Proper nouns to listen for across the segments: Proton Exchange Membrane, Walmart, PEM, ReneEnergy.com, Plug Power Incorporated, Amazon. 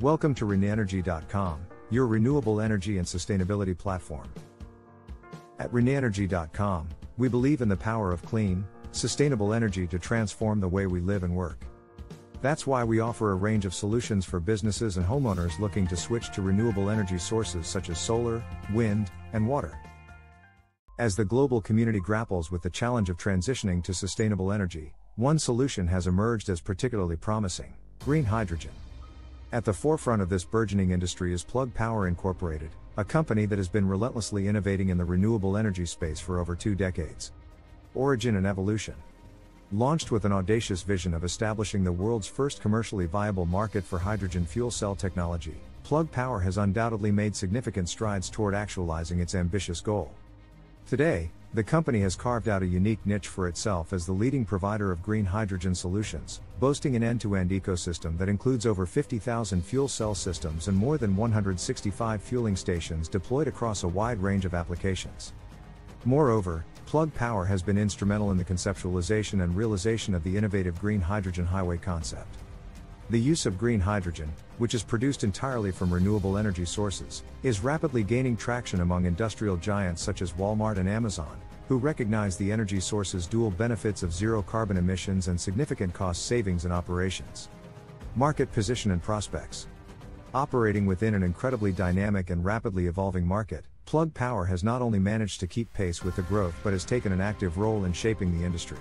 Welcome to ReneEnergy.com, your renewable energy and sustainability platform. At ReneEnergy.com, we believe in the power of clean, sustainable energy to transform the way we live and work. That's why we offer a range of solutions for businesses and homeowners looking to switch to renewable energy sources such as solar, wind, and water. As the global community grapples with the challenge of transitioning to sustainable energy, one solution has emerged as particularly promising: green hydrogen. At the forefront of this burgeoning industry is Plug Power Incorporated, a company that has been relentlessly innovating in the renewable energy space for over 2 decades. Origin and evolution. Launched with an audacious vision of establishing the world's first commercially viable market for hydrogen fuel cell technology, Plug Power has undoubtedly made significant strides toward actualizing its ambitious goal. Today, the company has carved out a unique niche for itself as the leading provider of green hydrogen solutions, boasting an end-to-end ecosystem that includes over 50,000 fuel cell systems and more than 165 fueling stations deployed across a wide range of applications. Moreover, Plug Power has been instrumental in the conceptualization and realization of the innovative green hydrogen highway concept. The use of green hydrogen, which is produced entirely from renewable energy sources, is rapidly gaining traction among industrial giants such as Walmart and Amazon, who recognize the energy source's dual benefits of zero carbon emissions and significant cost savings in operations. Market position and prospects. Operating within an incredibly dynamic and rapidly evolving market, Plug Power has not only managed to keep pace with the growth but has taken an active role in shaping the industry.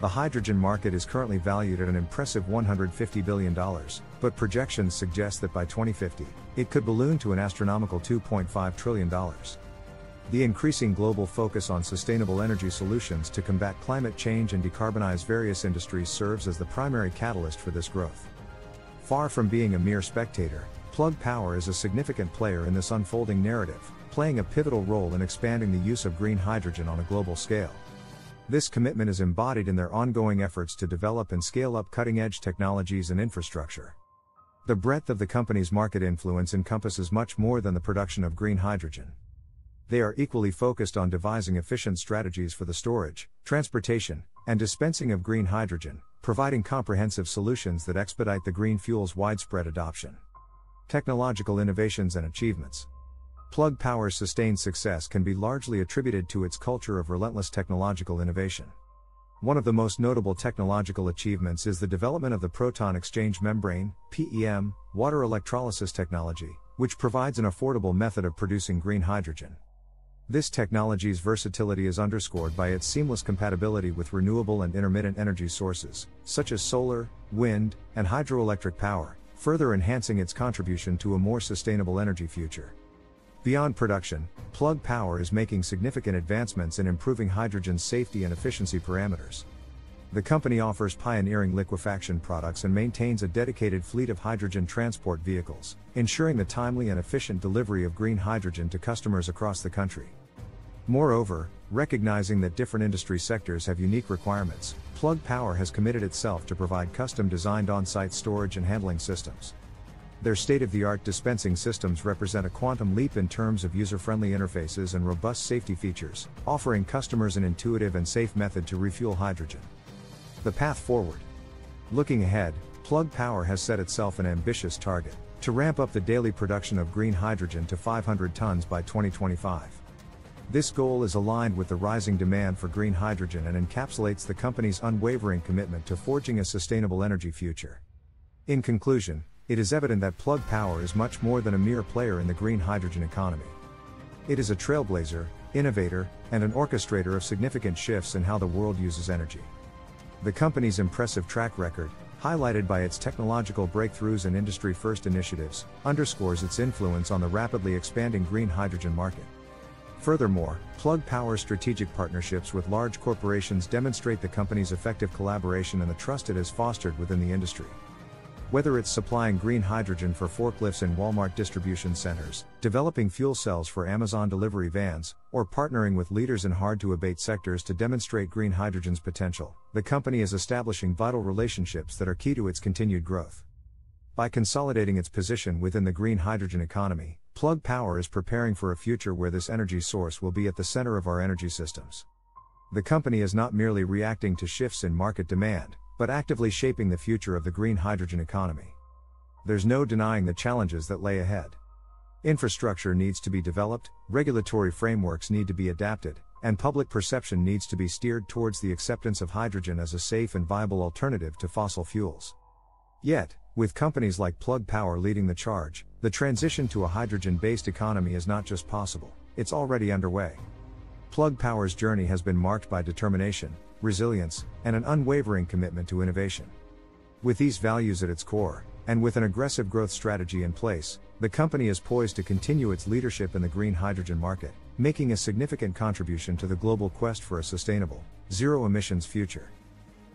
The hydrogen market is currently valued at an impressive $150 billion, but projections suggest that by 2050, it could balloon to an astronomical $2.5 trillion. The increasing global focus on sustainable energy solutions to combat climate change and decarbonize various industries serves as the primary catalyst for this growth. Far from being a mere spectator, Plug Power is a significant player in this unfolding narrative, playing a pivotal role in expanding the use of green hydrogen on a global scale. This commitment is embodied in their ongoing efforts to develop and scale up cutting-edge technologies and infrastructure. The breadth of the company's market influence encompasses much more than the production of green hydrogen. They are equally focused on devising efficient strategies for the storage, transportation, and dispensing of green hydrogen, providing comprehensive solutions that expedite the green fuel's widespread adoption. Technological innovations and achievements. Plug Power's sustained success can be largely attributed to its culture of relentless technological innovation. One of the most notable technological achievements is the development of the Proton Exchange Membrane (PEM) water electrolysis technology, which provides an affordable method of producing green hydrogen. This technology's versatility is underscored by its seamless compatibility with renewable and intermittent energy sources, such as solar, wind, and hydroelectric power, further enhancing its contribution to a more sustainable energy future. Beyond production, Plug Power is making significant advancements in improving hydrogen's safety and efficiency parameters. The company offers pioneering liquefaction products and maintains a dedicated fleet of hydrogen transport vehicles, ensuring the timely and efficient delivery of green hydrogen to customers across the country. Moreover, recognizing that different industry sectors have unique requirements, Plug Power has committed itself to provide custom-designed on-site storage and handling systems. Their state-of-the-art dispensing systems represent a quantum leap in terms of user-friendly interfaces and robust safety features, offering customers an intuitive and safe method to refuel hydrogen. The path forward. Looking ahead, Plug Power has set itself an ambitious target to ramp up the daily production of green hydrogen to 500 tons by 2025. This goal is aligned with the rising demand for green hydrogen and encapsulates the company's unwavering commitment to forging a sustainable energy future. In conclusion, it is evident that Plug Power is much more than a mere player in the green hydrogen economy. It is a trailblazer, innovator, and an orchestrator of significant shifts in how the world uses energy. The company's impressive track record, highlighted by its technological breakthroughs and industry-first initiatives, underscores its influence on the rapidly expanding green hydrogen market. Furthermore, Plug Power's strategic partnerships with large corporations demonstrate the company's effective collaboration and the trust it has fostered within the industry. Whether it's supplying green hydrogen for forklifts in Walmart distribution centers, developing fuel cells for Amazon delivery vans, or partnering with leaders in hard-to-abate sectors to demonstrate green hydrogen's potential, the company is establishing vital relationships that are key to its continued growth. By consolidating its position within the green hydrogen economy, Plug Power is preparing for a future where this energy source will be at the center of our energy systems. The company is not merely reacting to shifts in market demand, but actively shaping the future of the green hydrogen economy. there's no denying the challenges that lay ahead. Infrastructure needs to be developed, regulatory frameworks need to be adapted, and public perception needs to be steered towards the acceptance of hydrogen as a safe and viable alternative to fossil fuels. Yet, with companies like Plug Power leading the charge, the transition to a hydrogen-based economy is not just possible, it's already underway. Plug Power's journey has been marked by determination, resilience, and an unwavering commitment to innovation. With these values at its core, and with an aggressive growth strategy in place, the company is poised to continue its leadership in the green hydrogen market, making a significant contribution to the global quest for a sustainable, zero-emissions future.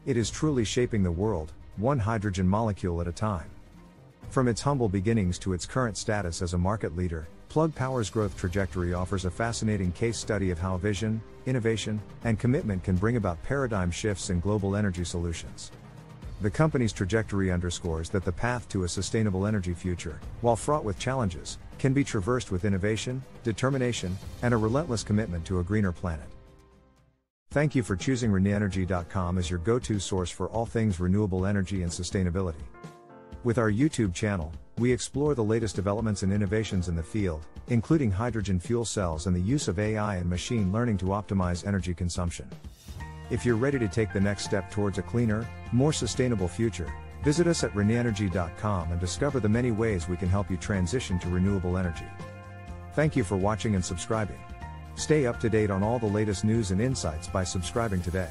It is truly shaping the world, one hydrogen molecule at a time. From its humble beginnings to its current status as a market leader, Plug Power's growth trajectory offers a fascinating case study of how vision, innovation, and commitment can bring about paradigm shifts in global energy solutions. The company's trajectory underscores that the path to a sustainable energy future, while fraught with challenges, can be traversed with innovation, determination, and a relentless commitment to a greener planet. Thank you for choosing ReneEnergy.com as your go-to source for all things renewable energy and sustainability. With our YouTube channel, we explore the latest developments and innovations in the field, including hydrogen fuel cells and the use of AI and machine learning to optimize energy consumption. If you're ready to take the next step towards a cleaner, more sustainable future, visit us at ReneEnergy.com and discover the many ways we can help you transition to renewable energy. Thank you for watching and subscribing. Stay up to date on all the latest news and insights by subscribing today.